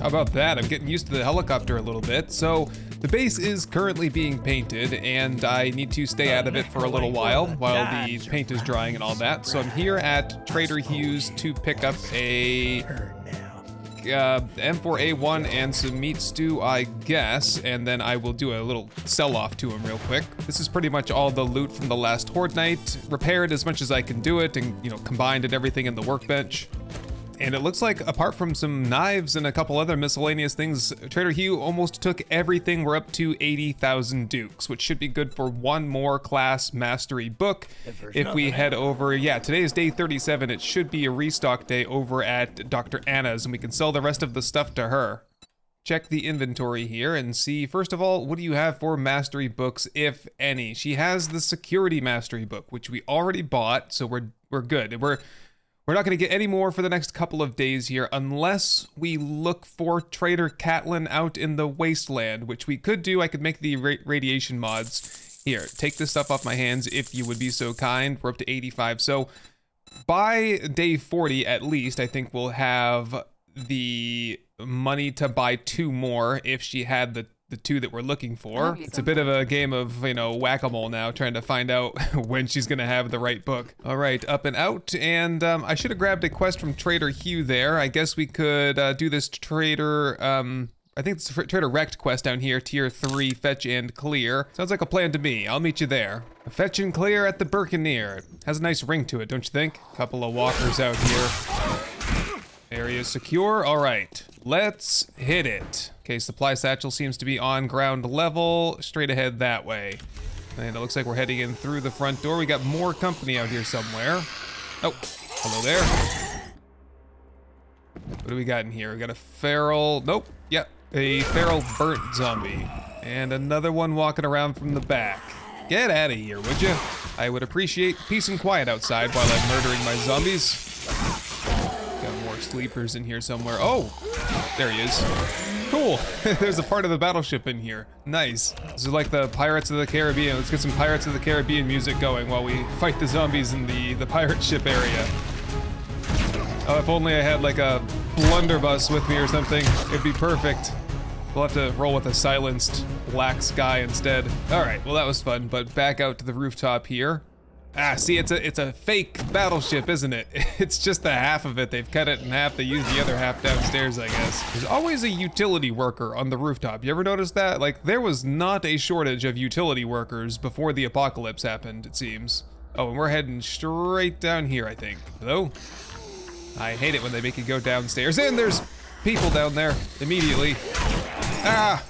How about that? I'm getting used to the helicopter a little bit. So the base is currently being painted and I need to stay out of it for a little while the paint is drying and all that. So I'm here at Trader Hughes to pick up a M4A1 and some meat stew, I guess, and then I will do a little sell-off to him real quick. This is pretty much all the loot from the last Horde Night, repaired as much as I can do it, and, you know, combined and everything in the workbench. And it looks like, apart from some knives and a couple other miscellaneous things, Trader Hugh almost took everything. We're up to 80,000 dukes, which should be good for one more class mastery book. If we head over, yeah, today is day 37. It should be a restock day over at Dr. Anna's, and we can sell the rest of the stuff to her. Check the inventory here and see, first of all, what do you have for mastery books, if any? She has the security mastery book, which we already bought, so we're good. We're not going to get any more for the next couple of days here unless we look for Trader Caitlin out in the wasteland, which we could do. I could make the radiation mods. Here, take this stuff off my hands if you would be so kind. We're up to 85. So by day 40 at least, I think we'll have the money to buy two more if she had the two that we're looking for. It's a bit of a game of, you know, whack-a-mole now, trying to find out when she's gonna have the right book. All right, up and out, and I should have grabbed a quest from Trader Hugh there. I guess we could do this Trader, I think it's Trader Wrecked quest down here, tier 3, fetch and clear. Sounds like a plan to me. I'll meet you there. Fetch and clear at the Birkineer. It has a nice ring to it, don't you think? Couple of walkers out here. Area secure, all right, let's hit it. Okay, supply satchel seems to be on ground level, straight ahead that way. And it looks like we're heading in through the front door. We got more company out here somewhere. Oh, hello there. What do we got in here? We got a feral, nope, yep, a feral burnt zombie. And another one walking around from the back. Get out of here, would you? I would appreciate peace and quiet outside while I'm murdering my zombies. Sleepers in here somewhere. Oh, there he is. Cool. There's a part of the battleship in here. Nice. This is like the Pirates of the Caribbean. Let's get some Pirates of the Caribbean music going while we fight the zombies in the pirate ship area. Oh, if only I had like a blunderbuss with me or something, it'd be perfect. We'll have to roll with a silenced black sky instead. All right, well that was fun, but back out to the rooftop here. Ah, see, it's a fake battleship, isn't it? It's just the half of it. They've cut it in half. They use the other half downstairs, I guess. There's always a utility worker on the rooftop. You ever notice that? Like, there was not a shortage of utility workers before the apocalypse happened, it seems. Oh, and we're heading straight down here, I think. Hello? I hate it when they make you go downstairs. And there's people down there immediately. Ah!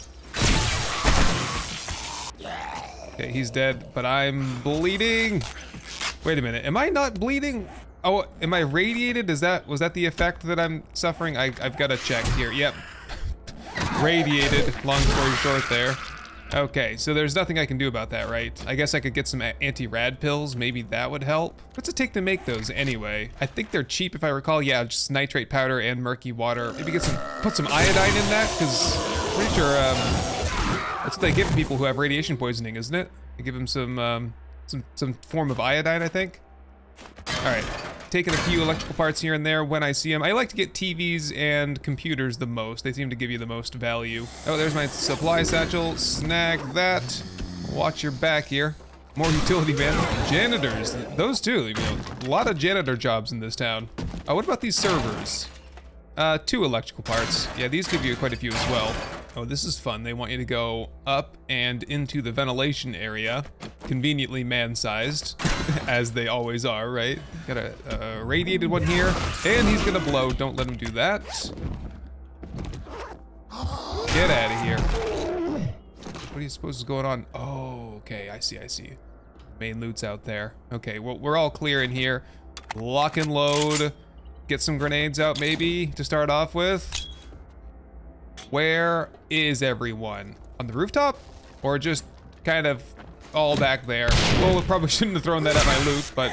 Okay, he's dead, but I'm bleeding. Wait a minute, am I not bleeding? Oh, am I radiated? Was that the effect that I'm suffering? I've got to check here, yep. Radiated, long story short there. Okay, so there's nothing I can do about that, right? I guess I could get some anti-rad pills, maybe that would help. What's it take to make those anyway? I think they're cheap if I recall. Yeah, just nitrate powder and murky water. Maybe get some, put some iodine in that, because I'm pretty sure that's what they give people who have radiation poisoning, isn't it? They give them some form of iodine, I think. All right, taking a few electrical parts here and there when I see them. I like to get TVs and computers the most. They seem to give you the most value. Oh, there's my supply satchel. Snag that. Watch your back here. More utility man. Janitors, those too. You know, a lot of janitor jobs in this town. Oh, what about these servers? 2 electrical parts. Yeah, these give you quite a few as well. Oh, this is fun. They want you to go up and into the ventilation area. Conveniently man-sized, as they always are, right? Got a radiated one here, and he's gonna blow. Don't let him do that. Get out of here. What do you suppose is going on? Oh, okay, I see. Main loot's out there. Okay, well, we're all clear in here. Lock and load. Get some grenades out, maybe, to start off with. Where is everyone? On the rooftop? Or just kind of all back there? Well, I probably shouldn't have thrown that at my loot, but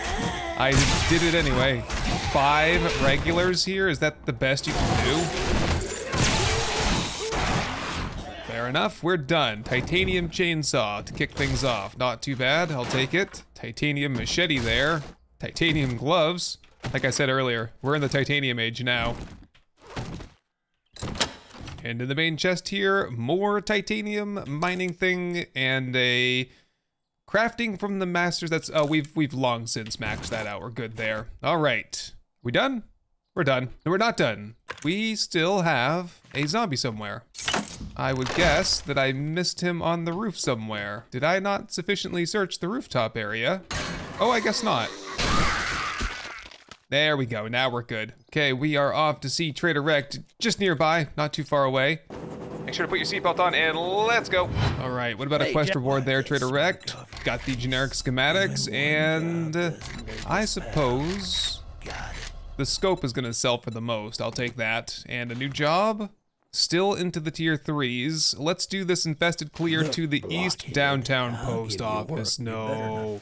I did it anyway. 5 regulars here? Is that the best you can do? Fair enough, we're done. Titanium chainsaw to kick things off. Not too bad, I'll take it. Titanium machete there. Titanium gloves. Like I said earlier, we're in the titanium age now. into the main chest here, more titanium mining thing and a crafting from the masters. That's we've long since maxed that out. We're good there. All right, we done? We're done. No, we're not done. We still have a zombie somewhere. I would guess that I missed him on the roof somewhere. Did I not sufficiently search the rooftop area? Oh, I guess not. There we go. Now we're good. Okay, we are off to see Trader Wrecked just nearby, not too far away. Make sure to put your seatbelt on and let's go. All right, what about a quest reward there, Trader Wrecked? Got the generic schematics and I suppose the scope is gonna sell for the most. I'll take that. And a new job? Still into the tier 3s. Let's do this infested clear to the east downtown post office. No.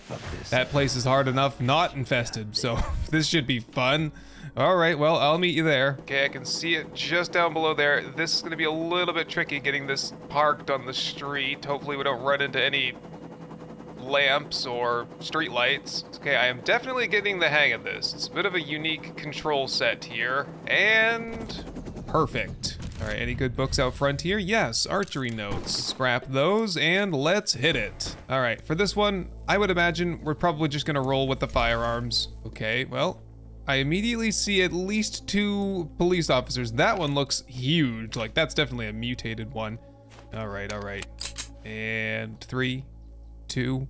That place is hard enough not infested, so this should be fun. All right, well, I'll meet you there. Okay, I can see it just down below there. This is gonna be a little bit tricky getting this parked on the street. Hopefully we don't run into any lamps or street lights. Okay, I am definitely getting the hang of this. It's a bit of a unique control set here. And perfect. All right, any good books out front here? Yes, archery notes. Scrap those and let's hit it. All right, for this one, I would imagine we're probably just gonna roll with the firearms. Okay, well, I immediately see at least 2 police officers. That one looks huge. Like, that's definitely a mutated one. All right, all right. And 3, 2,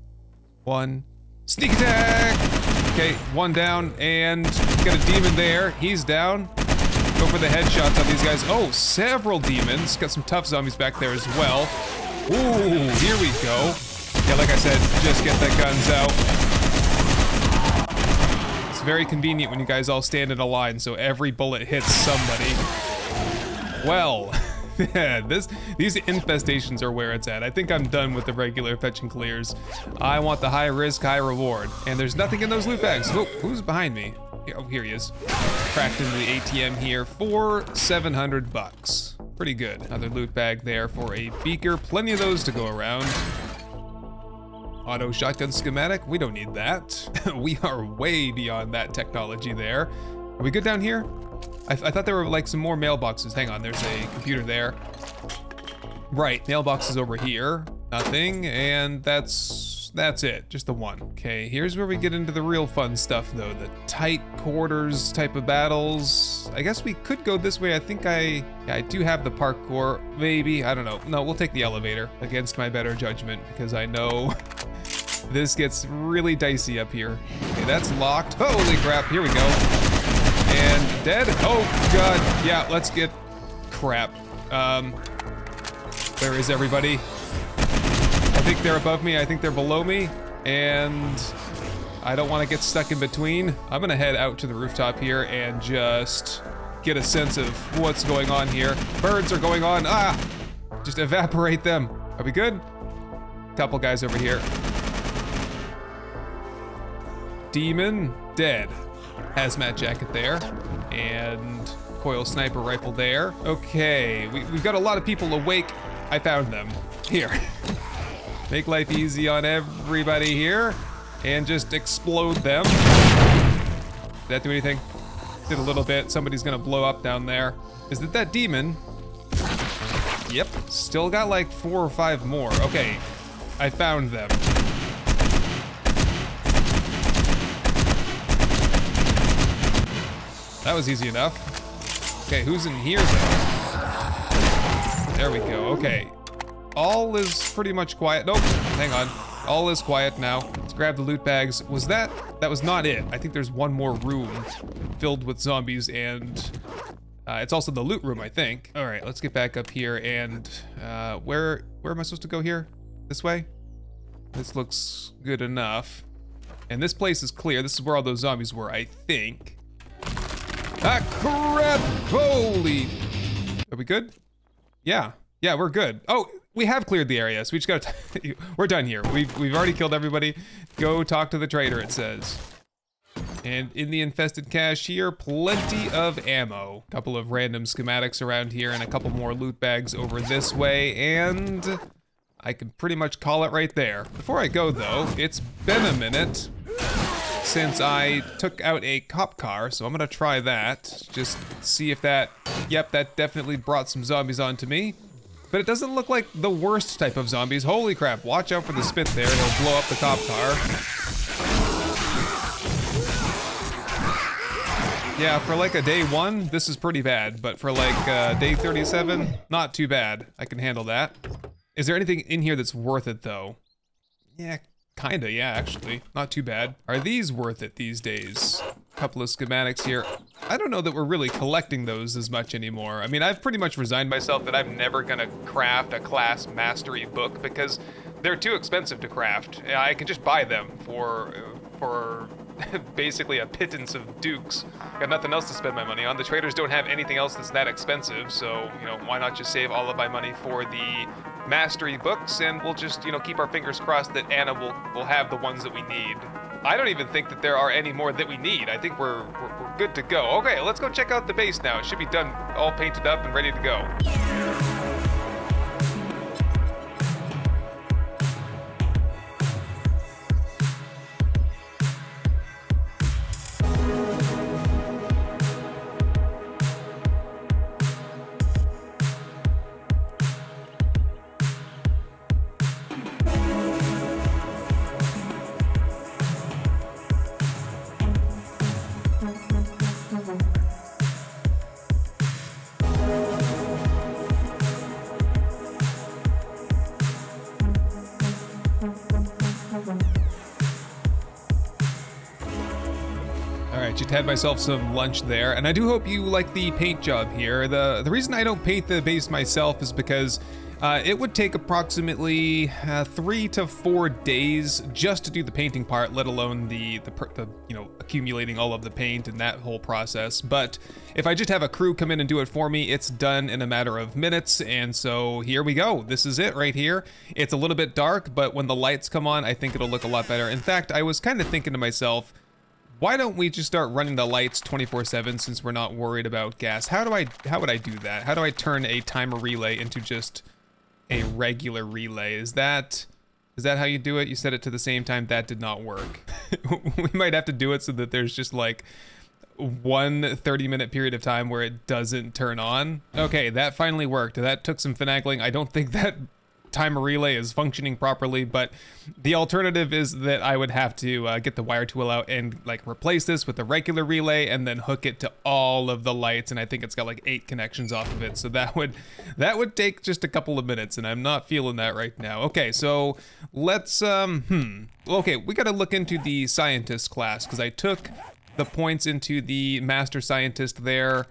1, sneak attack! Okay, one down, and got a demon there. He's down. Go for the headshots on these guys. Oh, several demons. Got some tough zombies back there as well. Ooh, here we go. Yeah, like I said, just get the guns out. It's very convenient when you guys all stand in a line, so every bullet hits somebody. Well, yeah, these infestations are where it's at. I think I'm done with the regular fetch and clears. I want the high risk, high reward. And there's nothing in those loot bags. Whoa, who's behind me? Oh, here he is. Cracked into the ATM here for 700 bucks. Pretty good. Another loot bag there for a beaker. Plenty of those to go around. Auto shotgun schematic. We don't need that. We are way beyond that technology there. Are we good down here? I thought there were like some more mailboxes. Hang on, there's a computer there. Right, mailboxes over here. Nothing, and that's it, just the one. Okay, here's where we get into the real fun stuff though, the tight quarters type of battles. I guess we could go this way. I think I do have the parkour, maybe, I don't know. No, we'll take the elevator against my better judgment because I know this gets really dicey up here. Okay, that's locked. Holy crap, here we go. And dead? Oh god, yeah, let's get crap. Where is everybody? I think they're above me, I think they're below me, and I don't want to get stuck in between. I'm gonna head out to the rooftop here and just get a sense of what's going on here. Birds are going on, ah! Just evaporate them. Are we good? Couple guys over here. Demon, dead. Hazmat jacket there, and coil sniper rifle there. Okay, we've got a lot of people awake. I found them. Here. Make life easy on everybody here, and just explode them. Did that do anything? Did a little bit. Somebody's gonna blow up down there. Is it that demon? Yep. Still got like 4 or 5 more. Okay, I found them. That was easy enough. Okay, who's in here though? There we go, okay. All is pretty much quiet. Nope, hang on. All is quiet now. Let's grab the loot bags. Was that? That was not it. I think there's one more room filled with zombies and it's also the loot room, I think. All right, let's get back up here and where am I supposed to go here? This way? This looks good enough. And this place is clear. This is where all those zombies were, I think. Ah, crap! Holy! Are we good? Yeah. Yeah, we're good. Oh, we have cleared the area, so we just gotta... We're done here. We've already killed everybody. Go talk to the trader, it says. And in the infested cache here, plenty of ammo. Couple of random schematics around here and a couple more loot bags over this way, and... I can pretty much call it right there. Before I go, though, it's been a minute. since I took out a cop car, so I'm gonna try that. Just see if that... Yep, that definitely brought some zombies onto me. But it doesn't look like the worst type of zombies. Holy crap, watch out for the spit there. It'll blow up the cop car. Yeah, for like a day one, this is pretty bad. But for like day 37, not too bad. I can handle that. Is there anything in here that's worth it though? Yeah, kinda, yeah, actually. Not too bad. Are these worth it these days? Couple of schematics here. I don't know that we're really collecting those as much anymore. I mean, I've pretty much resigned myself that I'm never gonna craft a class mastery book because they're too expensive to craft. I can just buy them for basically a pittance of dukes. I got nothing else to spend my money on. The traders don't have anything else that's that expensive, so, you know, why not just save all of my money for the mastery books, and we'll just, you know, keep our fingers crossed that Anna will have the ones that we need. I don't even think that there are any more that we need. I think we're good to go. Okay, let's go check out the base now. It should be done, all painted up and ready to go. Just had myself some lunch there, and I do hope you like the paint job here. The reason I don't paint the base myself is because it would take approximately 3 to 4 days just to do the painting part, let alone the you know, accumulating all of the paint and that whole process. But if I just have a crew come in and do it for me, it's done in a matter of minutes. And so here we go. This is it right here. It's a little bit dark, but when the lights come on, I think it'll look a lot better. In fact, I was kind of thinking to myself, why don't we just start running the lights 24/7 since we're not worried about gas? How would I do that? How do I turn a timer relay into just a regular relay? Is that how you do it? You set it to the same time. That did not work. We might have to do it so that there's just like one 30-minute period of time where it doesn't turn on. Okay, that finally worked. That took some finagling. I don't think that timer relay is functioning properly, but the alternative is that I would have to get the wire tool out and like replace this with a regular relay and then hook it to all of the lights, and I think it's got like 8 connections off of it, so that would take just a couple of minutes, and I'm not feeling that right now. Okay, so let's okay, we gotta look into the scientist class because I took the points into the master scientist there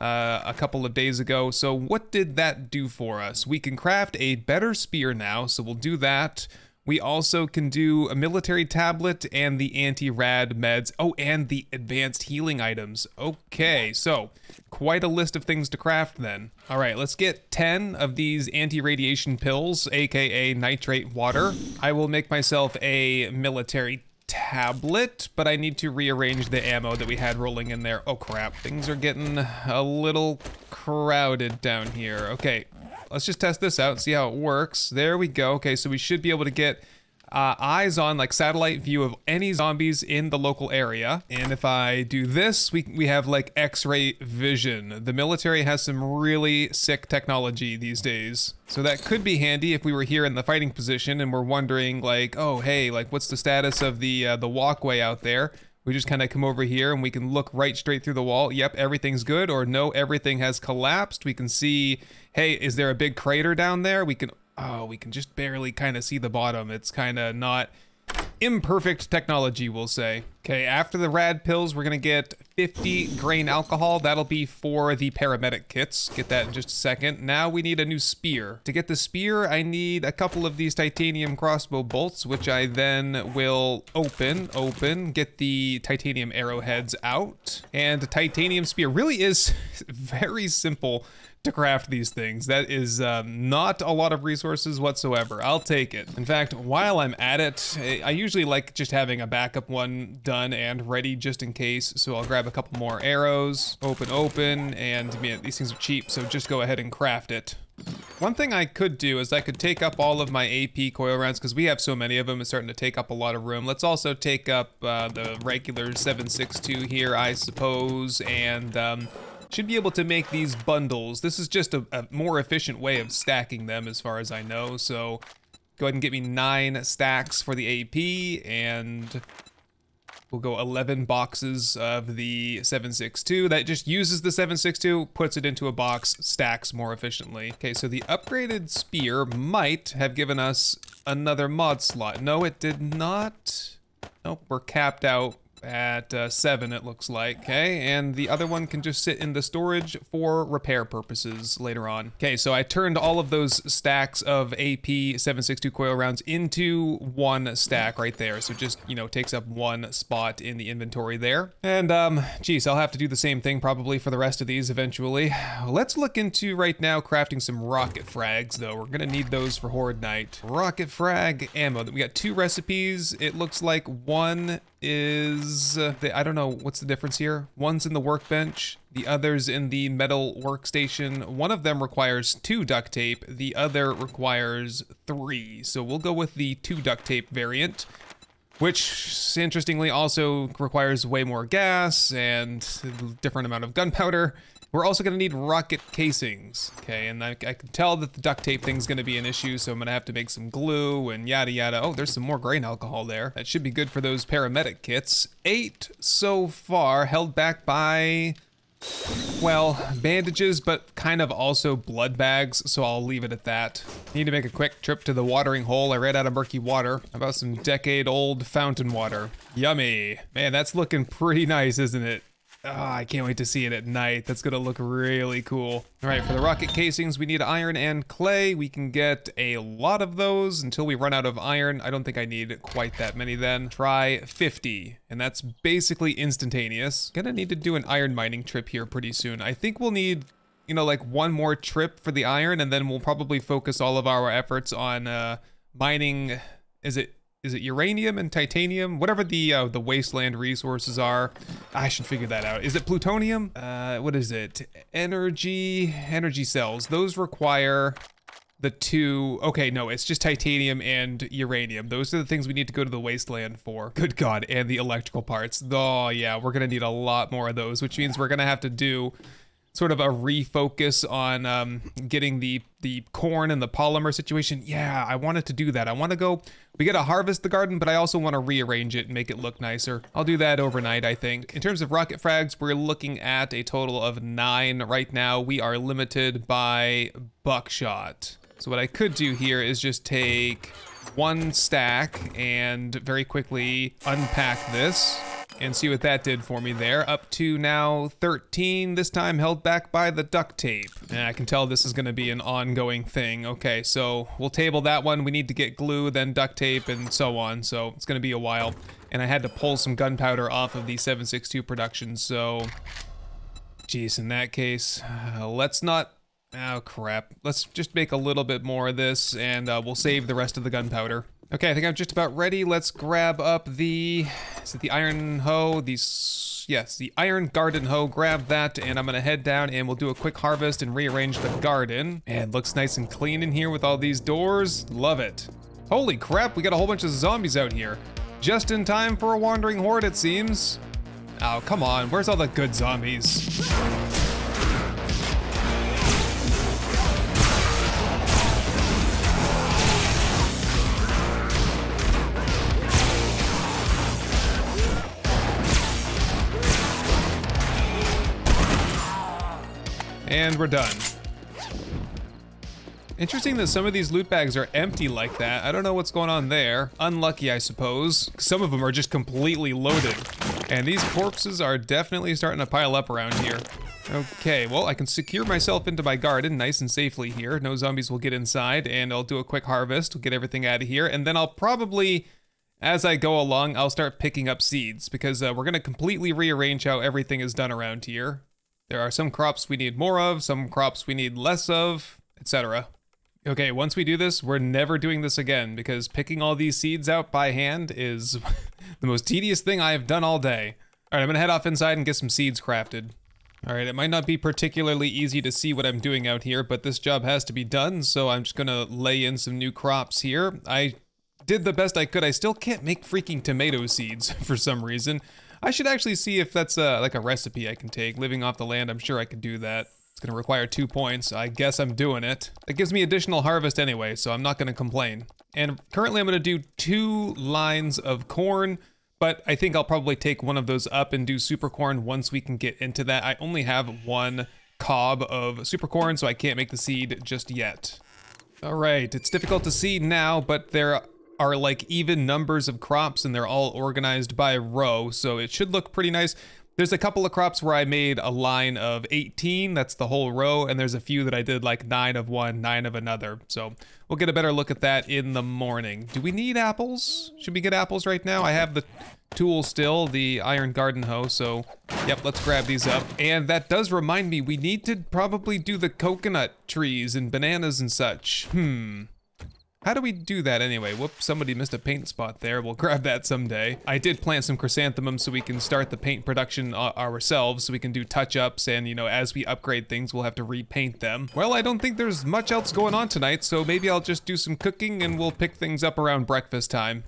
a couple of days ago. So what did that do for us? We can craft a better spear now, so we'll do that. We also can do a military tablet and the anti-rad meds. Oh, and the advanced healing items. Okay, so quite a list of things to craft then. All right, let's get 10 of these anti-radiation pills, aka nitrate water. I will make myself a military tablet, but I need to rearrange the ammo that we had rolling in there. Oh crap, things are getting a little crowded down here. Okay, let's just test this out and see how it works. There we go. Okay, so we should be able to get eyes on, like satellite view of any zombies in the local area. And if I do this, we have like x-ray vision. The military has some really sick technology these days. So that could be handy if we were here in the fighting position and we're wondering like, oh, hey, like what's the status of the walkway out there? We just kind of come over here and we can look right straight through the wall. Yep, everything's good, or no, everything has collapsed. We can see, hey, is there a big crater down there? We can just barely kind of see the bottom. It's kind of not imperfect technology, we'll say. Okay, after the rad pills, we're going to get 50 grain alcohol. That'll be for the paramedic kits. Get that in just a second. Now we need a new spear. To get the spear, I need a couple of these titanium crossbow bolts, which I then will open, get the titanium arrowheads out. And a titanium spear really is very simple to craft these things. That is not a lot of resources whatsoever. I'll take it. In fact, while I'm at it, I usually like just having a backup one done and ready just in case. So I'll grab a couple more arrows, open, and man, these things are cheap, so just go ahead and craft it. One thing I could do is I could take up all of my AP coil rounds, because we have so many of them. It's starting to take up a lot of room. Let's also take up the regular 762 here, I suppose, and should be able to make these bundles. This is just a more efficient way of stacking them, as far as I know. So go ahead and get me 9 stacks for the AP, and we'll go 11 boxes of the 762. That just uses the 762, puts it into a box, stacks more efficiently. Okay, so the upgraded spear might have given us another mod slot. No, it did not. Nope, we're capped out at 7, it looks like. Okay, and the other one can just sit in the storage for repair purposes later on. Okay, so I turned all of those stacks of AP 762 coil rounds into one stack right there. So just, you know, takes up one spot in the inventory there. And geez, I'll have to do the same thing probably for the rest of these eventually. Let's look into right now crafting some rocket frags though. We're gonna need those for Horde Night. Rocket frag ammo. We got 2 recipes. It looks like one is I don't know what's the difference here. One's in the workbench, the other's in the metal workstation. One of them requires 2 duct tape, the other requires 3. So we'll go with the 2 duct tape variant, which interestingly also requires way more gas and a different amount of gunpowder. We're also gonna need rocket casings. Okay, and I can tell that the duct tape thing's gonna be an issue, so I'm gonna have to make some glue and yada yada. Oh, there's some more grain alcohol there. That should be good for those paramedic kits. 8 so far, held back by, well, bandages, but kind of also blood bags, so I'll leave it at that. Need to make a quick trip to the watering hole. I ran out of murky water. How about some decade-old fountain water? Yummy. Man, that's looking pretty nice, isn't it? Oh, I can't wait to see it at night. That's gonna look really cool. All right, for the rocket casings, we need iron and clay. We can get a lot of those until we run out of iron. I don't think I need quite that many then. Try 50, and that's basically instantaneous. Gonna need to do an iron mining trip here pretty soon. I think we'll need, you know, like one more trip for the iron, and then we'll probably focus all of our efforts on mining, is it uranium and titanium? Whatever the wasteland resources are. I should figure that out. Is it plutonium? What is it? Energy cells. Those require the 2. Okay, no, it's just titanium and uranium. Those are the things we need to go to the wasteland for. Good God, and the electrical parts. Oh yeah, we're gonna need a lot more of those, which means we're gonna have to do sort of a refocus on getting the corn and the polymer situation. Yeah, I wanted to do that. I want to go, we got to harvest the garden, but I also want to rearrange it and make it look nicer. I'll do that overnight, I think. In terms of rocket frags, we're looking at a total of 9 right now. We are limited by buckshot. So what I could do here is just take 1 stack and very quickly unpack this and see what that did for me there. Up to now 13, this time held back by the duct tape. And I can tell this is gonna be an ongoing thing. Okay, so we'll table that one. We need to get glue, then duct tape, and so on. So it's gonna be a while. And I had to pull some gunpowder off of the 762 production, so geez, in that case, let's not, oh crap. Let's just make a little bit more of this, and we'll save the rest of the gunpowder. Okay, I think I'm just about ready. Let's grab up the, is it the iron hoe? Yes, the iron garden hoe. Grab that, and I'm gonna head down and we'll do a quick harvest and rearrange the garden. Man, looks nice and clean in here with all these doors. Love it. Holy crap, we got a whole bunch of zombies out here. Just in time for a wandering horde, it seems. Oh, come on, where's all the good zombies? And we're done. Interesting that some of these loot bags are empty like that. I don't know what's going on there. Unlucky, I suppose. Some of them are just completely loaded. And these corpses are definitely starting to pile up around here. Okay, well, I can secure myself into my garden nice and safely here. No zombies will get inside, and I'll do a quick harvest. We'll get everything out of here, and then I'll probably, as I go along, I'll start picking up seeds, because we're gonna completely rearrange how everything is done around here. There are some crops we need more of, some crops we need less of, etc. Okay, once we do this, we're never doing this again, because picking all these seeds out by hand is the most tedious thing I have done all day. All right, I'm gonna head off inside and get some seeds crafted. Alright, it might not be particularly easy to see what I'm doing out here, but this job has to be done, so I'm just gonna lay in some new crops here. I did the best I could. I still can't make freaking tomato seeds for some reason. I should actually see if that's like a recipe I can take. Living off the land, I'm sure I can do that. It's gonna require 2 points. I guess I'm doing it. That gives me additional harvest anyway, so I'm not gonna complain. And currently I'm gonna do 2 lines of corn, but I think I'll probably take one of those up and do super corn once we can get into that. I only have 1 cob of super corn, so I can't make the seed just yet. All right, it's difficult to see now, but there are like even numbers of crops and they're all organized by row, so it should look pretty nice. There's a couple of crops where I made a line of 18, that's the whole row, and there's a few that I did like 9 of one, 9 of another. So we'll get a better look at that in the morning. Do we need apples? Should we get apples right now? I have the tool still, the iron garden hoe, so yep, let's grab these up. And that does remind me, we need to probably do the coconut trees and bananas and such. How do we do that anyway? Whoops, somebody missed a paint spot there. We'll grab that someday. I did plant some chrysanthemums so we can start the paint production ourselves, so we can do touch-ups, and, you know, as we upgrade things, we'll have to repaint them. Well, I don't think there's much else going on tonight, so maybe I'll just do some cooking and we'll pick things up around breakfast time.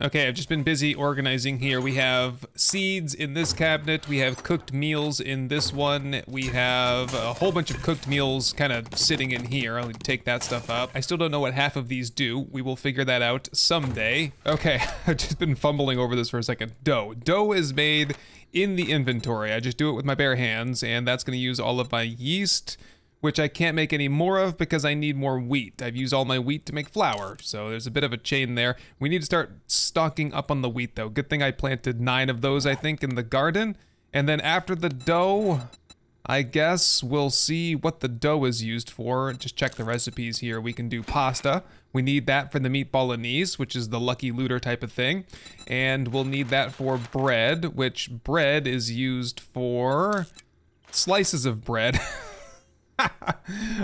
Okay, I've just been busy organizing here. We have seeds in this cabinet. We have cooked meals in this one. We have a whole bunch of cooked meals kind of sitting in here. I'll take that stuff up. I still don't know what half of these do. We will figure that out someday. Okay, I've just been fumbling over this for a second. Dough. Dough is made in the inventory. I just do it with my bare hands, and that's going to use all of my yeast, which I can't make any more of because I need more wheat. I've used all my wheat to make flour, so there's a bit of a chain there. We need to start stocking up on the wheat, though. Good thing I planted 9 of those, I think, in the garden. And then after the dough, I guess we'll see what the dough is used for. Just check the recipes here. We can do pasta. We need that for the meat bolognese, which is the lucky looter type of thing. And we'll need that for bread, which bread is used for slices of bread.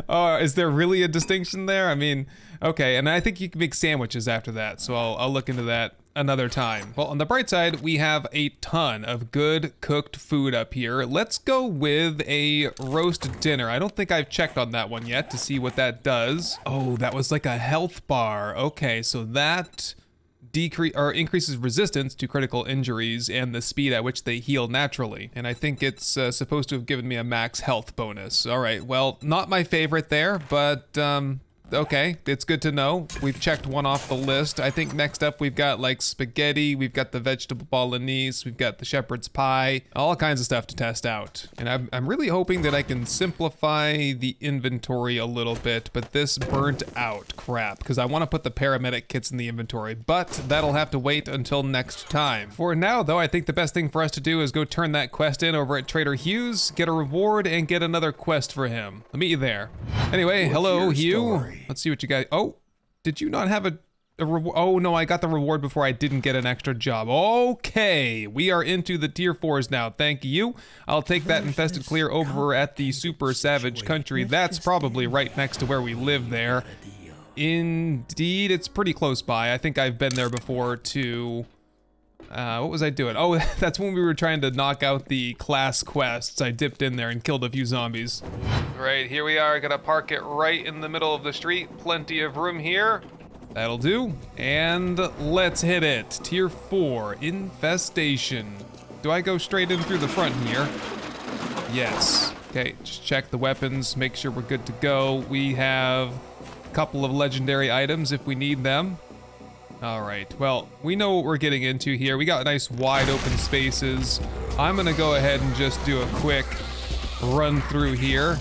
Oh, is there really a distinction there? I mean, okay, and I think you can make sandwiches after that, so I'll look into that another time. Well, on the bright side, we have a ton of good cooked food up here. Let's go with a roast dinner. I don't think I've checked on that one yet to see what that does. Oh, that was like a health bar. Okay, so that increases resistance to critical injuries and the speed at which they heal naturally. And I think it's supposed to have given me a max health bonus. All right, well, not my favorite there, but okay, it's good to know. We've checked one off the list. I think next up we've got like spaghetti, we've got the vegetable bolognese, we've got the shepherd's pie, all kinds of stuff to test out. And I'm really hoping that I can simplify the inventory a little bit, but this burnt out crap, because I want to put the paramedic kits in the inventory, but that'll have to wait until next time. For now though, I think the best thing for us to do is go turn that quest in over at Trader Hughes, get a reward, and get another quest for him. I'll meet you there. Anyway, hello Hugh. Let's see what you guys... Oh, did you not have a reward? Oh, no, I got the reward before I didn't get an extra job. Okay, we are into the tier 4s now. Thank you. I'll take that infested clear over at the super savage country. That's probably right next to where we live there. Indeed, it's pretty close by. I think I've been there before to... what was I doing? Oh, that's when we were trying to knock out the class quests. I dipped in there and killed a few zombies. Right, here we are. Gonna park it right in the middle of the street. Plenty of room here. That'll do. And let's hit it. Tier 4, infestation. Do I go straight in through the front here? Yes. Okay, just check the weapons, make sure we're good to go. We have a couple of legendary items if we need them. All right, well, we know what we're getting into here. We got nice wide open spaces. I'm gonna go ahead and just do a quick run through here,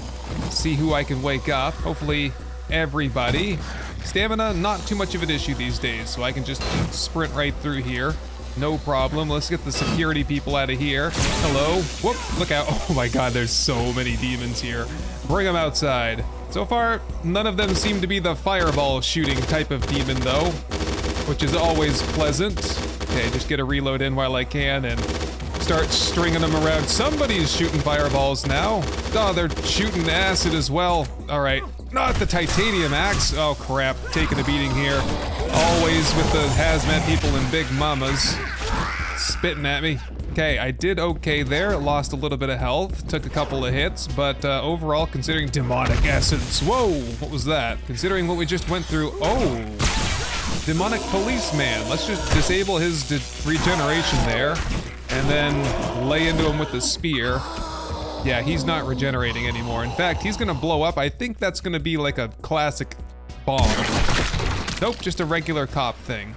see who I can wake up. Hopefully everybody. Stamina, not too much of an issue these days, so I can just sprint right through here. No problem. Let's get the security people out of here. Hello. Whoop, look out. Oh my god, there's so many demons here. Bring them outside. So far, none of them seem to be the fireball shooting type of demon though, which is always pleasant. Okay, just get a reload in while I can and start stringing them around. Somebody's shooting fireballs now. Oh, they're shooting acid as well. All right, not the titanium axe. Oh crap, taking a beating here. Always with the hazmat people and big mamas spitting at me. Okay, I did okay there. Lost a little bit of health, took a couple of hits, but overall, considering demonic essence. Whoa, what was that? Considering what we just went through. Oh, demonic policeman. Let's just disable his regeneration there, and then lay into him with the spear. Yeah, he's not regenerating anymore. In fact, he's gonna blow up. I think that's gonna be like a classic bomb. Nope, just a regular cop thing.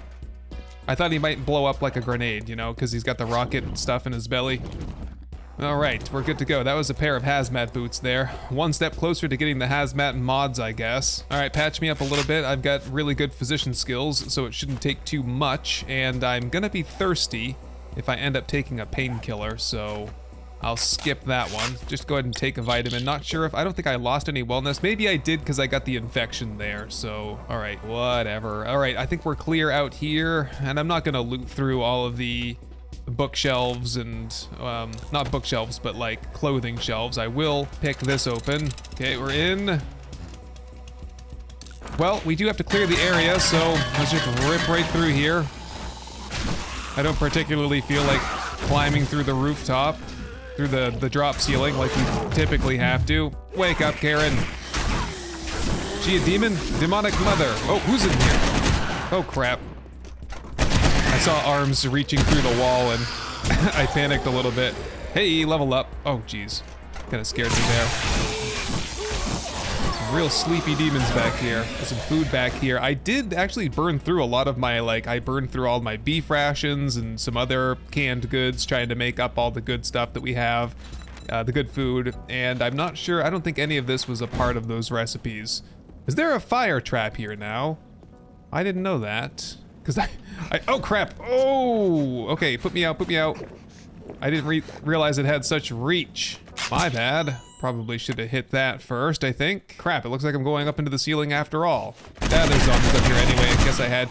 I thought he might blow up like a grenade, you know, because he's got the rocket and stuff in his belly. All right, we're good to go. That was a pair of hazmat boots there. One step closer to getting the hazmat mods, I guess. All right, patch me up a little bit. I've got really good physician skills, so it shouldn't take too much, and I'm gonna be thirsty if I end up taking a painkiller, so I'll skip that one. Just go ahead and take a vitamin. Not sure if, I don't think I lost any wellness. Maybe I did because I got the infection there, so all right, whatever. All right, I think we're clear out here, and I'm not gonna loot through all of the bookshelves and, not bookshelves, but like clothing shelves. I will pick this open. Okay, we're in. Well, we do have to clear the area, so let's just rip right through here. I don't particularly feel like climbing through the rooftop, through the drop ceiling like you typically have to. Wake up, Karen. She a demon? Demonic mother. Oh, who's in here? Oh, crap. I saw arms reaching through the wall and I panicked a little bit. Hey, level up. Oh, jeez. Kind of scared me there. Some real sleepy demons back here. There's some food back here. I did actually burn through a lot of my, like, I burned through all my beef rations and some other canned goods, trying to make up all the good stuff that we have, the good food. And I'm not sure, I don't think any of this was a part of those recipes. Is there a fire trap here now? I didn't know that. Because I oh crap. Oh, okay, put me out, put me out. I didn't realize it had such reach. My bad. Probably should have hit that first, I think. Crap, it looks like I'm going up into the ceiling after all. Yeah, there's zombies up here anyway. I guess I had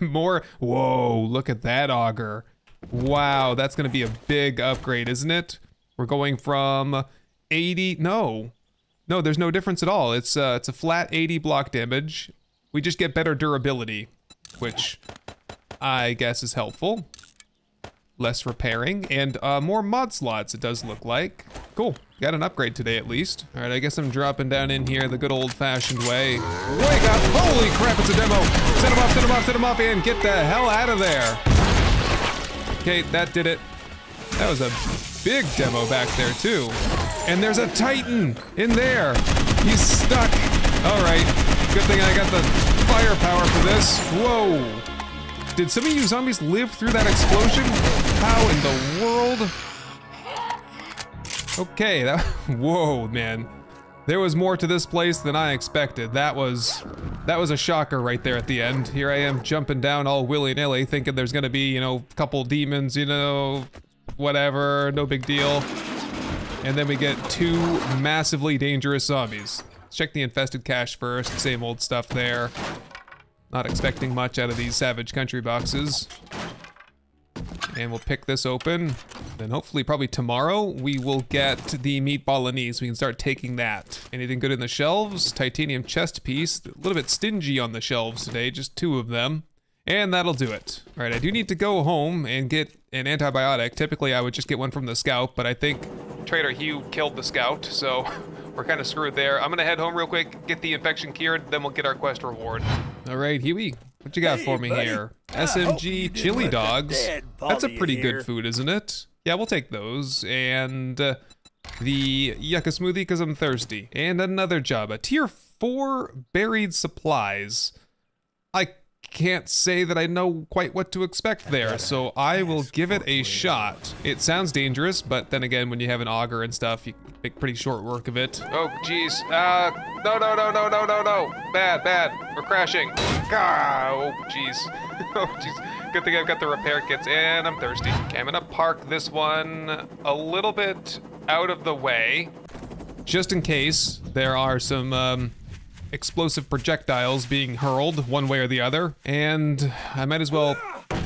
to. More. Whoa, look at that auger. Wow, that's going to be a big upgrade, isn't it? We're going from 80. No. No, there's no difference at all. It's a flat 80 block damage. We just get better durability, which I guess is helpful. Less repairing, and more mod slots, it does look like. Cool, got an upgrade today at least. All right, I guess I'm dropping down in here the good old-fashioned way. Wake up, holy crap, it's a demo. Set him off, set him off, set him off, and get the hell out of there. Okay, that did it. That was a big demo back there too. And there's a Titan in there. He's stuck. All right, good thing I got the firepower for this. Whoa. Did some of you zombies live through that explosion? How in the world? Okay, that, whoa, man. There was more to this place than I expected. That was a shocker right there at the end. Here I am jumping down all willy-nilly thinking there's gonna be, you know, a couple demons, you know, whatever, no big deal. And then we get two massively dangerous zombies. Let's check the infested cache first, same old stuff there. Not expecting much out of these Savage Country boxes. And we'll pick this open. Then hopefully probably tomorrow we will get the meat bolognese. We can start taking that. Anything good in the shelves? Titanium chest piece. A little bit stingy on the shelves today, just two of them. And that'll do it. All right, I do need to go home and get an antibiotic. Typically I would just get one from the scout, but I think Trader Hughes killed the scout, so we're kind of screwed there. I'm gonna head home real quick, get the infection cured, then we'll get our quest reward. All right, Huey, what you got for me here? SMG chili dogs. That's a pretty good food, isn't it? Yeah, we'll take those. And the yucca smoothie because I'm thirsty. And another job, a tier 4 buried supplies. I can't say that I know quite what to expect there, so I will give it a shot. It sounds dangerous, but then again, when you have an auger and stuff, you make pretty short work of it. Oh, jeez. No, no, no, no, no, no, no. Bad, bad. We're crashing. Ah, oh, jeez. Oh, jeez. Good thing I've got the repair kits, and I'm thirsty. Okay, I'm gonna park this one a little bit out of the way, just in case there are some, explosive projectiles being hurled one way or the other, and I might as well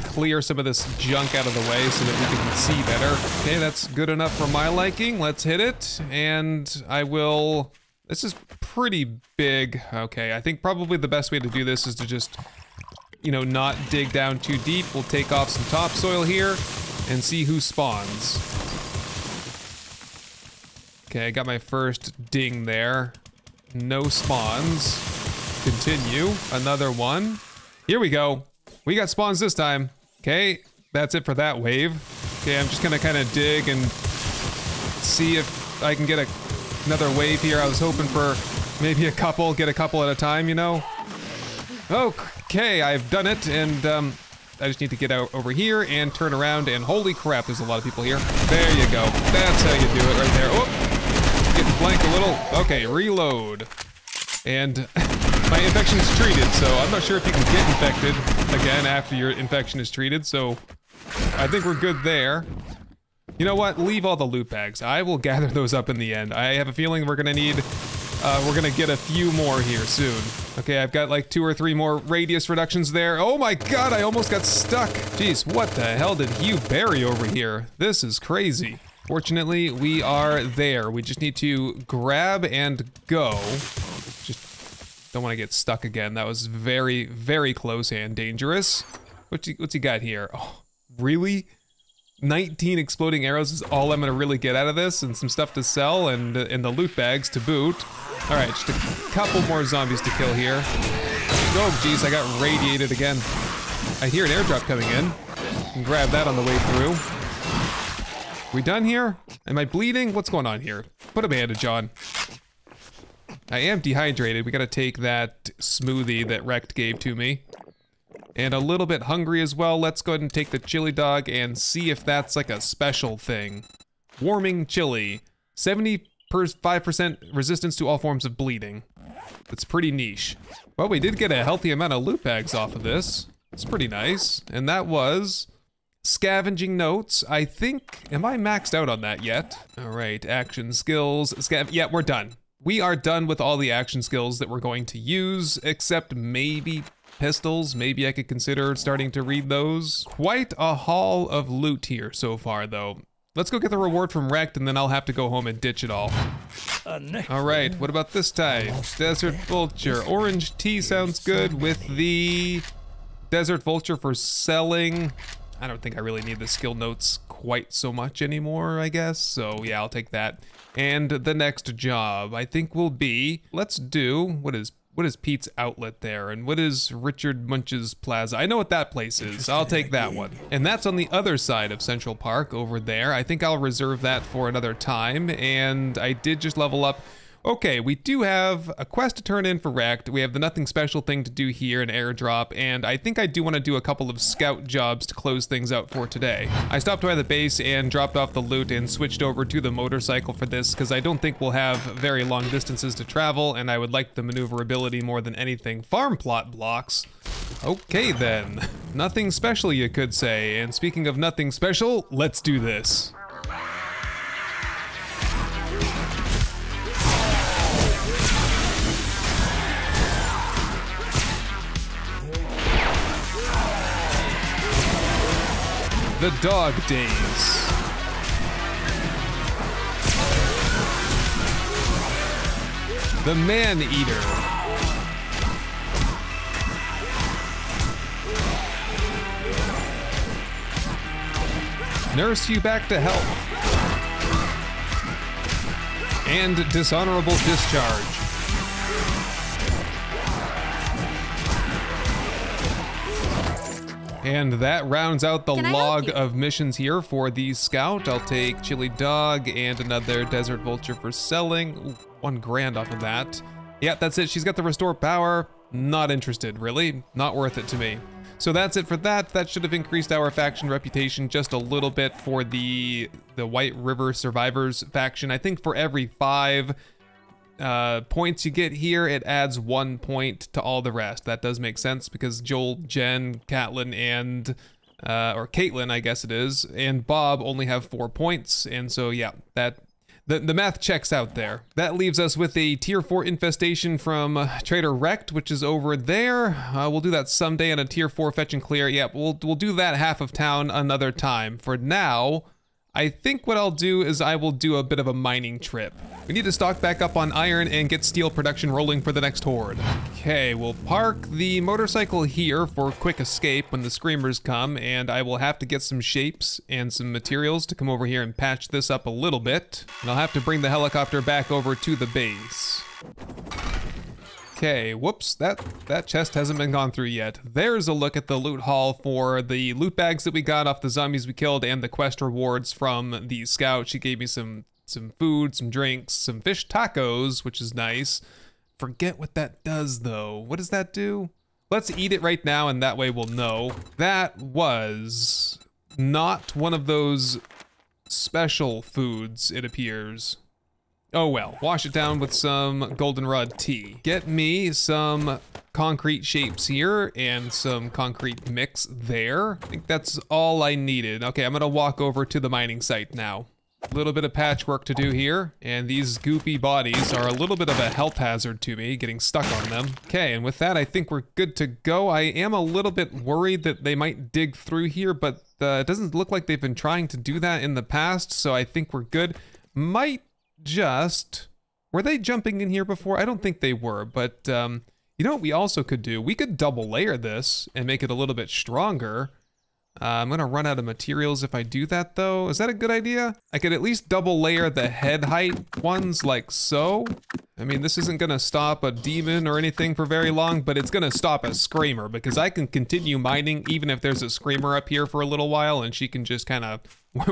clear some of this junk out of the way so that we can see better. Okay, that's good enough for my liking. Let's hit it, and I will This is pretty big. Okay, I think probably the best way to do this is to just, you know, not dig down too deep. We'll take off some topsoil here and see who spawns. Okay, I got my first ding there. No spawns. Continue. Another one. Here we go. We got spawns this time. Okay, that's it for that wave. Okay, I'm just gonna kind of dig and see if I can get another wave here. I was hoping for maybe a couple, get a couple at a time, you know? Okay, I've done it, and I just need to get out over here and turn around, and holy crap, there's a lot of people here. There you go. That's how you do it right there. Oh, getting flanked a little. Okay, reload. And my infection's treated, so I'm not sure if you can get infected again after your infection is treated, so I think we're good there. You know what? Leave all the loot bags. I will gather those up in the end. I have a feeling we're gonna need... we're gonna get a few more here soon. Okay, I've got like 2 or 3 more radius reductions there. Oh my god, I almost got stuck! Jeez, what the hell did you bury over here? This is crazy. Fortunately, we are there. We just need to grab and go. Just don't want to get stuck again. That was very, very close and dangerous. What's he got here? Oh, really? 19 exploding arrows is all I'm gonna really get out of this, and some stuff to sell, and the loot bags to boot. All right, just a couple more zombies to kill here. Oh, geez, I got radiated again. I hear an airdrop coming in. I can grab that on the way through. We done here? Am I bleeding? What's going on here? Put a bandage on. I am dehydrated. We gotta take that smoothie that Wrecked gave to me. And a little bit hungry as well. Let's go ahead and take the chili dog and see if that's like a special thing. Warming chili. 75% resistance to all forms of bleeding. That's pretty niche. Well, we did get a healthy amount of loot bags off of this. It's pretty nice. And that was... scavenging notes. I think... am I maxed out on that yet? Alright, action skills. Yeah, we're done. We are done with all the action skills that we're going to use, except maybe... pistols, maybe I could consider starting to read those. Quite a haul of loot here so far, though. Let's go get the reward from Wrecked, and then I'll have to go home and ditch it all. Alright, what about this time? Desert Vulture. Orange tea sounds good with the... Desert Vulture for selling. I don't think I really need the skill notes quite so much anymore, I guess. So, yeah, I'll take that. And the next job, I think, will be... let's do... What is Pete's Outlet there? And what is Richard Munch's Plaza? I know what that place is. I'll take that one. And that's on the other side of Central Park over there. I think I'll reserve that for another time. And I did just level up. Okay, we do have a quest to turn in for Wrecked. We have the nothing special thing to do here, an airdrop. And I think I do want to do a couple of scout jobs to close things out for today. I stopped by the base and dropped off the loot and switched over to the motorcycle for this because I don't think we'll have very long distances to travel, and I would like the maneuverability more than anything. Farm plot blocks. Okay then, nothing special you could say. And speaking of nothing special, let's do this. The dog days. The man eater. Nurse you back to health. And dishonorable discharge. And that rounds out the log of missions here for the scout. I'll take Chili Dog and another Desert Vulture for selling. Ooh, $1,000 off of that. Yeah, that's it. She's got the restore power. Not interested, really. Not worth it to me. So that's it for that. That should have increased our faction reputation just a little bit for the White River Survivors faction. I think for every 5... points you get here, it adds 1 point to all the rest. That does make sense because Joel, Jen, Caitlin, and or Caitlin, I guess it is, and Bob only have 4 points, and so yeah, that the math checks out there. That leaves us with a tier 4 infestation from Trader Wrecked, which is over there. We'll do that someday on a tier 4 fetch and clear. Yeah, we'll do that half of town another time. For now, I think what I'll do is I will do a bit of a mining trip. We need to stock back up on iron and get steel production rolling for the next horde. Okay, we'll park the motorcycle here for quick escape when the screamers come, and I will have to get some shapes and some materials to come over here and patch this up a little bit. And I'll have to bring the helicopter back over to the base. Okay, whoops, that chest hasn't been gone through yet. There's a look at the loot haul for the loot bags that we got off the zombies we killed and the quest rewards from the scout. She gave me some food, some drinks, some fish tacos, which is nice. Forget what that does, though. What does that do? Let's eat it right now, and that way we'll know. That was not one of those special foods, it appears. Oh well, wash it down with some goldenrod tea. Get me some concrete shapes here and some concrete mix there. I think that's all I needed. Okay, I'm gonna walk over to the mining site now. A little bit of patchwork to do here, and these goopy bodies are a little bit of a health hazard to me, getting stuck on them. Okay, and with that, I think we're good to go. I am a little bit worried that they might dig through here, but it doesn't look like they've been trying to do that in the past, so I think we're good. Might just, were they jumping in here before? I don't think they were, but you know what we also could do? We could double layer this and make it a little bit stronger. I'm going to run out of materials if I do that, though. Is that a good idea? I could at least double layer the head height ones like so. I mean, this isn't going to stop a demon or anything for very long, but it's going to stop a screamer because I can continue mining even if there's a screamer up here for a little while, and she can just kind of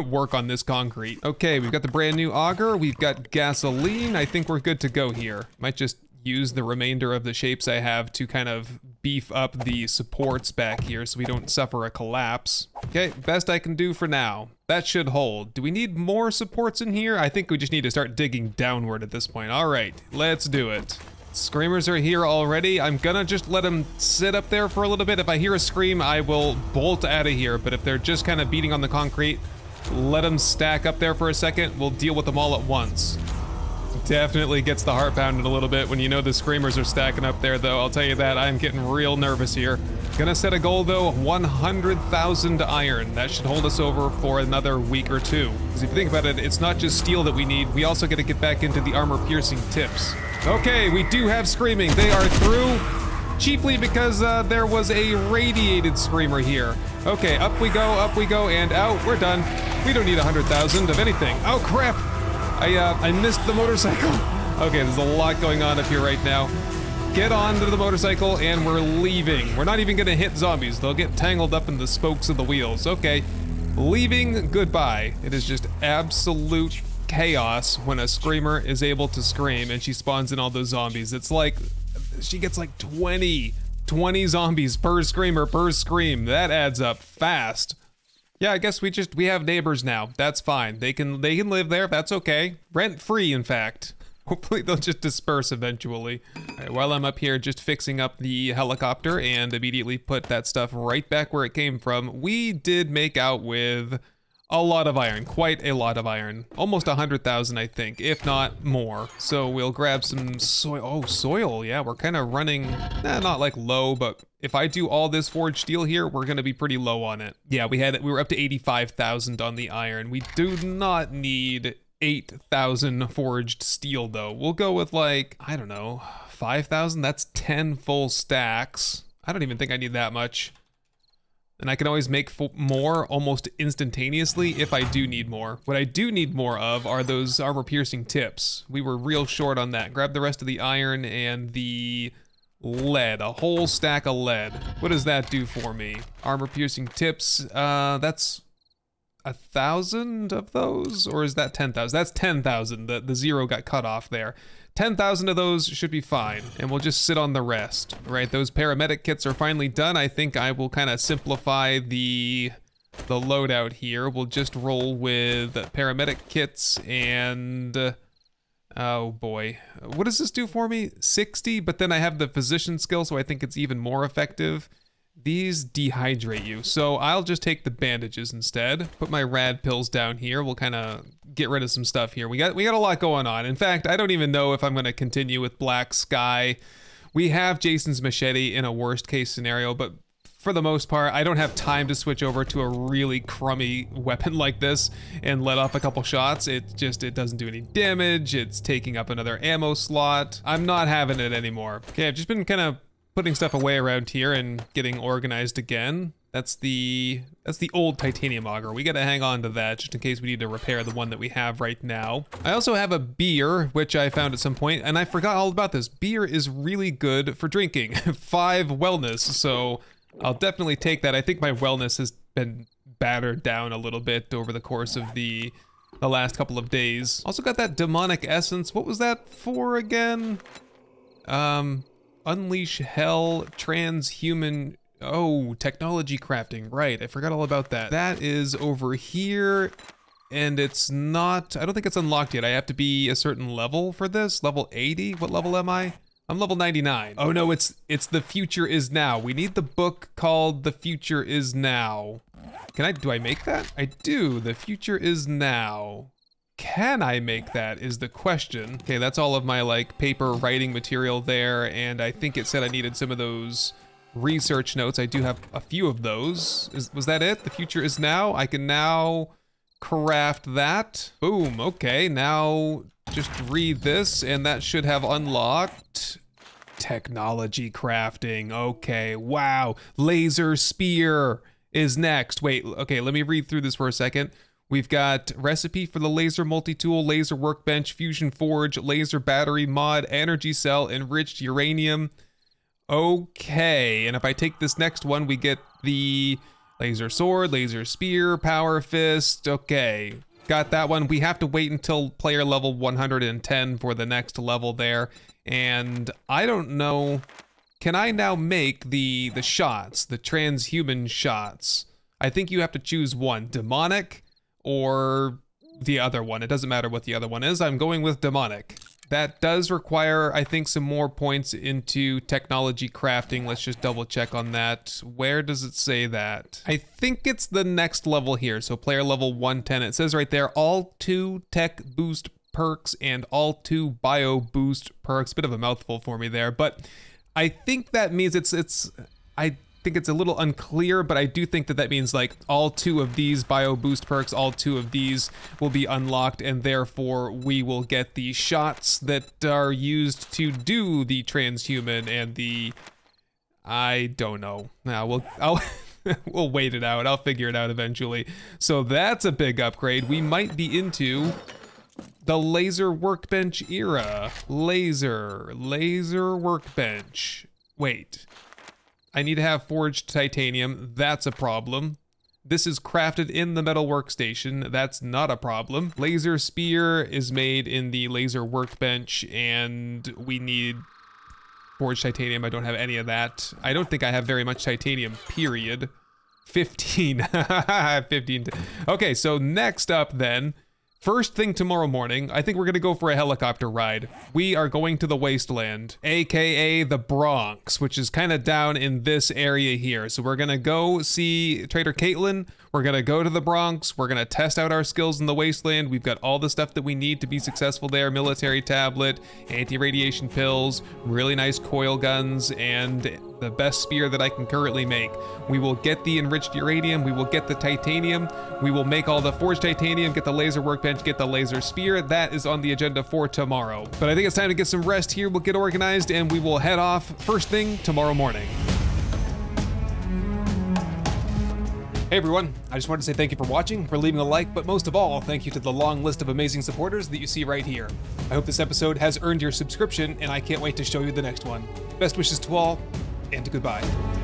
work on this concrete. Okay, we've got the brand new auger. We've got gasoline. I think we're good to go here. Might just use the remainder of the shapes I have to kind of beef up the supports back here so we don't suffer a collapse. Okay, best I can do for now. That should hold. Do we need more supports in here? I think we just need to start digging downward at this point. All right, let's do it. Screamers are here already. I'm gonna just let them sit up there for a little bit. If I hear a scream, I will bolt out of here. But if they're just kind of beating on the concrete, let them stack up there for a second. We'll deal with them all at once. Definitely gets the heart pounded a little bit when you know the screamers are stacking up there, though. I'll tell you that. I'm getting real nervous here. Gonna set a goal, though, 100,000 iron. That should hold us over for another week or two. Because if you think about it, it's not just steel that we need. We also gotta get back into the armor-piercing tips. Okay, we do have screaming. They are through, chiefly because there was a radiated screamer here. Okay, up we go, and out. We're done. We don't need 100,000 of anything. Oh, crap! I missed the motorcycle. Okay, there's a lot going on up here right now. Get onto the motorcycle and we're leaving. We're not even gonna hit zombies. They'll get tangled up in the spokes of the wheels. Okay, leaving, goodbye. It is just absolute chaos when a screamer is able to scream and she spawns in all those zombies. It's like, she gets like 20 zombies per screamer per scream. That adds up fast. Yeah, I guess we have neighbors now. That's fine. They can live there. That's okay. Rent free, in fact. Hopefully they'll just disperse eventually. All right, while I'm up here just fixing up the helicopter and immediately put that stuff right back where it came from, we did make out with a lot of iron, quite a lot of iron. Almost 100,000, I think, if not more. So we'll grab some soil. Oh, soil, yeah, we're kind of running, not like low, but if I do all this forged steel here, we're gonna be pretty low on it. Yeah, we were up to 85,000 on the iron. We do not need 8,000 forged steel, though. We'll go with, like, I don't know, 5,000? That's 10 full stacks. I don't even think I need that much. And I can always make more almost instantaneously if I do need more. What I do need more of are those armor-piercing tips. We were real short on that. Grab the rest of the iron and the lead, a whole stack of lead. What does that do for me? Armor-piercing tips, that's 1,000 of those, or is that 10,000? That's 10,000. The zero got cut off there. 10,000 of those should be fine, and we'll just sit on the rest. All right, those paramedic kits are finally done. I think I will kind of simplify the loadout here. We'll just roll with paramedic kits and oh boy, what does this do for me? 60, but then I have the physician skill, so I think it's even more effective. These dehydrate you, so I'll just take the bandages instead. Put my rad pills down here. We'll kind of get rid of some stuff here. We got a lot going on. In fact, I don't even know if I'm going to continue with Black Sky. We have Jason's machete in a worst case scenario, but for the most part, I don't have time to switch over to a really crummy weapon like this and let off a couple shots. It doesn't do any damage. It's taking up another ammo slot. I'm not having it anymore. Okay, I've just been kind of putting stuff away around here and getting organized again. That's the old titanium auger. We gotta hang on to that just in case we need to repair the one that we have right now. I also have a beer, which I found at some point, and I forgot all about this. Beer is really good for drinking. 5 wellness, so I'll definitely take that. I think my wellness has been battered down a little bit over the course of the last couple of days. Also got that demonic essence. What was that for again? Unleash hell, transhuman... Oh, technology crafting. Right, I forgot all about that. That is over here, and it's not... I don't think it's unlocked yet. I have to be a certain level for this. Level 80? What level am I? I'm level 99. Oh no, it's The Future Is Now. We need the book called The Future Is Now. Do I make that? I do. The Future Is Now. Can I make that is the question. Okay, that's all of my, like, paper writing material there, and I think it said I needed some of those research notes. I do have a few of those. Was that it? The Future Is Now? I can now craft that. Boom, okay, now... just read this, and that should have unlocked technology crafting. Okay, wow. Laser spear is next. Wait, okay, let me read through this for a second. We've got recipe for the laser multi-tool, laser workbench, fusion forge, laser battery mod, energy cell, enriched uranium. Okay, and if I take this next one, we get the laser sword, laser spear, power fist. Okay. Got that one. We have to wait until player level 110 for the next level there. And I don't know, can I now make the shots, the transhuman shots? I think you have to choose one, demonic or the other one. It doesn't matter what the other one is. I'm going with demonic. That does require, I think, some more points into technology crafting. Let's just double check on that. Where does it say that? I think it's the next level here. So player level 110. It says right there, all 2 tech boost perks and all 2 bio boost perks. Bit of a mouthful for me there, but I think that means I think it's a little unclear, but I do think that means, like, all 2 of these bio boost perks, all 2 of these will be unlocked, and therefore we will get the shots that are used to do the transhuman and the... I don't know. Now we'll wait it out. I'll figure it out eventually. So that's a big upgrade. We might be into the laser workbench era. Laser workbench. Wait. I need to have forged titanium. That's a problem. This is crafted in the metal workstation. That's not a problem. Laser spear is made in the laser workbench, and we need forged titanium. I don't have any of that. I don't think I have very much titanium, period. 15. 15. Okay, so next up then, first thing tomorrow morning, I think we're gonna go for a helicopter ride. We are going to the Wasteland, aka the Bronx, which is kind of down in this area here. So we're gonna go see Trader Caitlin, we're gonna go to the Bronx, we're gonna test out our skills in the Wasteland. We've got all the stuff that we need to be successful there: military tablet, anti-radiation pills, really nice coil guns, and the best spear that I can currently make. We will get the enriched uranium, we will get the titanium, we will make all the forged titanium, get the laser workbench, get the laser spear. That is on the agenda for tomorrow. But I think it's time to get some rest here, we'll get organized, and we will head off first thing tomorrow morning. Hey everyone, I just wanted to say thank you for watching, for leaving a like, but most of all, thank you to the long list of amazing supporters that you see right here. I hope this episode has earned your subscription, and I can't wait to show you the next one. Best wishes to all, and goodbye.